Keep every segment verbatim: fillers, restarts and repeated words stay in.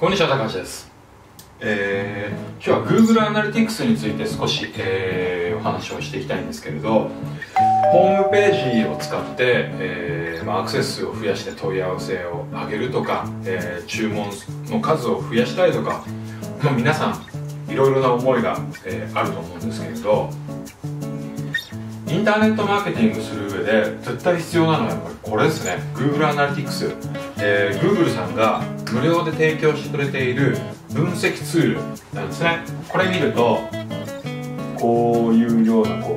こんにちは、高橋です。えー、今日は Google アナリティクスについて少し、えー、お話をしていきたいんですけれど、ホームページを使って、えーまあ、アクセス数を増やして問い合わせを上げるとか、えー、注文の数を増やしたいとか、まあ、皆さんいろいろな思いが、えー、あると思うんですけれど、インターネットマーケティングする上で絶対必要なのはやっぱりこれですね。 Google アナリティクス、えー、Google さんが無料で提供してくれている分析ツールなんですね。これ見るとこういうようなこ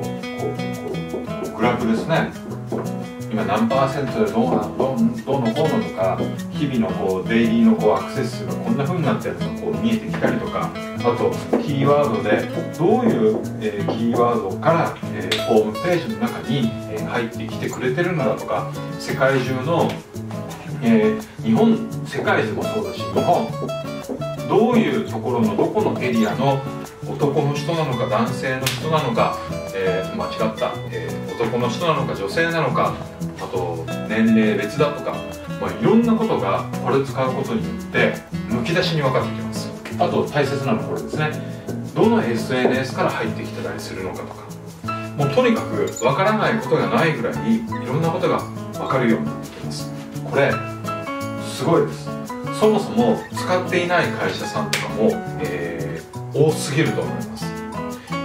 うこうこうグラフですね。今何パーセントでどうなどどの方のとか、日々のこうデイリーのこうアクセス数がこんな風になってるのがこう見えてきたりとか、あとキーワードでどういう、えー、キーワードから、えー、ホームページの中に、えー、入ってきてくれてるのだとか、世界中の、えー、日本世界中もそうだし、日本どういうところのどこのエリアの男の人なのか男性の人なのか、えー、間違った、えー、男の人なのか女性なのか、あと年齢別だとか、まあ、いろんなことがこれを使うことによってむき出しに分かってきます。あと大切なのはこれですね。どの エスエヌエス から入ってきてたりするのかとか、もうとにかく分からないことがないぐらいいろんなことが分かるようになってきます。これすごいです。そもそも使っていない会社さんとかも、えー、多すぎると思います。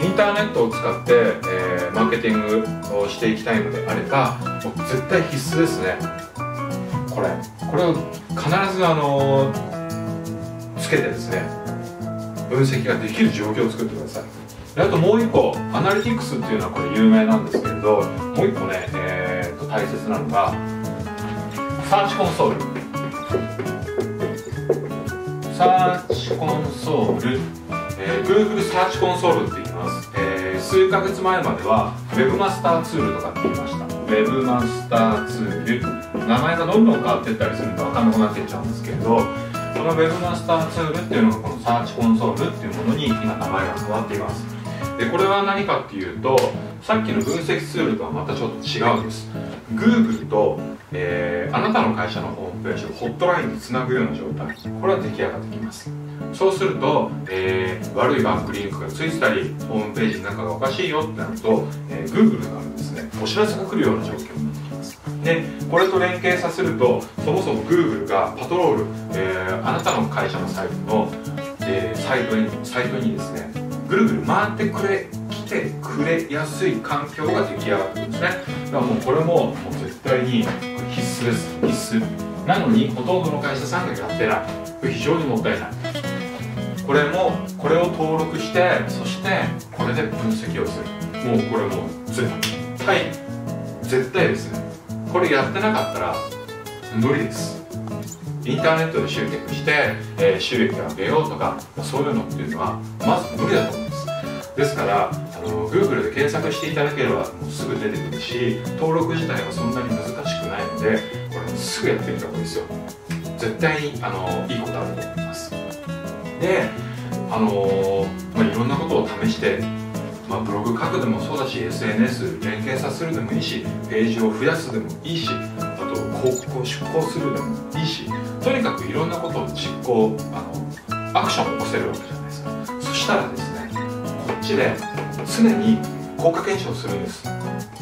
インターネットを使って、えー、マーケティングをしていきたいのであれば、もう絶対必須ですね。これこれを必ずあのー、つけてですね、分析ができる状況を作ってください。であともう一個、アナリティクスっていうのはこれ有名なんですけれど、もう一個ね、えー、と大切なのがサーチコンソール。サーチコンソール、えー、Google サーチコンソールって言います、えー、数ヶ月前までは Web マスターツールとかって言いました。 Web マスターツール、名前がどんどん変わっていったりすると分かんなくなっていっちゃうんですけれど、この Web マスターツールっていうのがこのサーチコンソールっていうものに今名前が変わっています。でこれは何かっていうと、さっきの分析ツールとはまたちょっと違うんです。 Google と、えー、あなたの会社のホームページをホットラインにつなぐような状態、これは出来上がってきます。そうすると、えー、悪いバックリンクがついてたりホームページの中がおかしいよってなると、えー、Google がですねお知らせが来るような状況になってきます。でこれと連携させると、そもそも Google がパトロール、えー、あなたの会社のサイトの、えー、サイトにサイトにですねぐるぐる回ってくれてくれやすい環境が出来上がってるんですね。だからもうこれももう絶対に必須です。必須なのにほとんどの会社さんがやってない、非常にもったいない。これもこれを登録して、そしてこれで分析をする。もうこれもう絶対絶対ですね。これやってなかったら無理です。インターネットで集客して、えー、収益を上げようとか、そういうのっていうのはまず無理だと思うんです。ですからあの Google で検索していただければもうすぐ出てくるし、登録自体はそんなに難しくないので、これすぐやってみた方がいいですよ。絶対にあのいいことあると思います。であの、まあ、いろんなことを試して、まあ、ブログ書くでもそうだし、 エスエヌエス 連携させるでもいいし、ページを増やすでもいいし、あと広告を出稿するでもいいし、とにかくいろんなことを実行あのアクションを起こせるわけじゃないですか。そしたらですね、で常に効果検証するんです。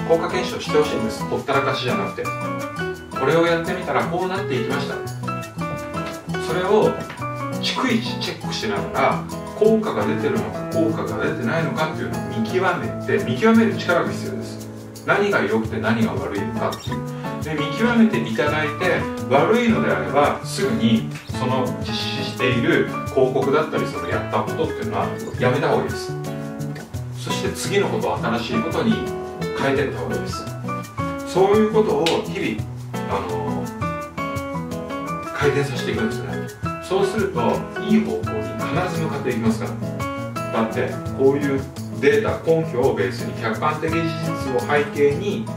効果検証してほしいんです。ほったらかしじゃなくて、これをやってみたらこうなっていきました。それを逐一チェックしながら、効果が出てるのか効果が出てないのかっていうのを見極めて、見極める力が必要です。何が良くて何が悪いのかっていうで見極めていただいて、悪いのであればすぐにその実施している広告だったり、そのやったことっていうのはやめた方がいいです。そして次のことを新しいことに変えていった方がいいです。そういうことを日々、あのー、改善させていくんですよね。そうするといい方向に必ず向かっていきますから。だってこういうデータ根拠をベースに客観的事実を背景に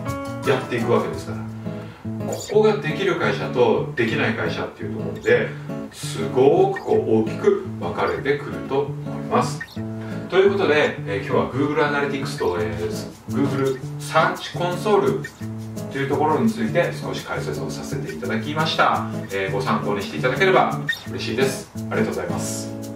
やっていくわけですから、ここができる会社とできない会社っていうところですごくこう大きく分かれてくると思います。ということで、えー、今日は Google アナリティクスと、えー、Google サーチコンソールというところについて少し解説をさせていただきました。えー、ご参考にしていただければ嬉しいです。ありがとうございます。